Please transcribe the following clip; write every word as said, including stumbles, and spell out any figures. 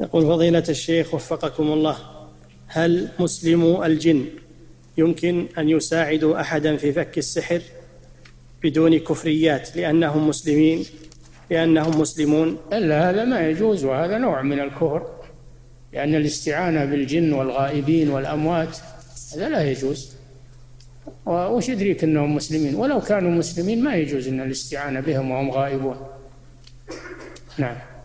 يقول فضيلة الشيخ وفقكم الله، هل مسلمو الجن يمكن أن يساعدوا أحدا في فك السحر بدون كفريات لأنهم مسلمين لأنهم مسلمون؟ لا، هذا ما يجوز، وهذا نوع من الكفر، لأن الاستعانة بالجن والغائبين والأموات هذا لا يجوز. وش يدريك أنهم مسلمين؟ ولو كانوا مسلمين ما يجوز أن الاستعانة بهم وهم غائبون. نعم.